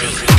crazy.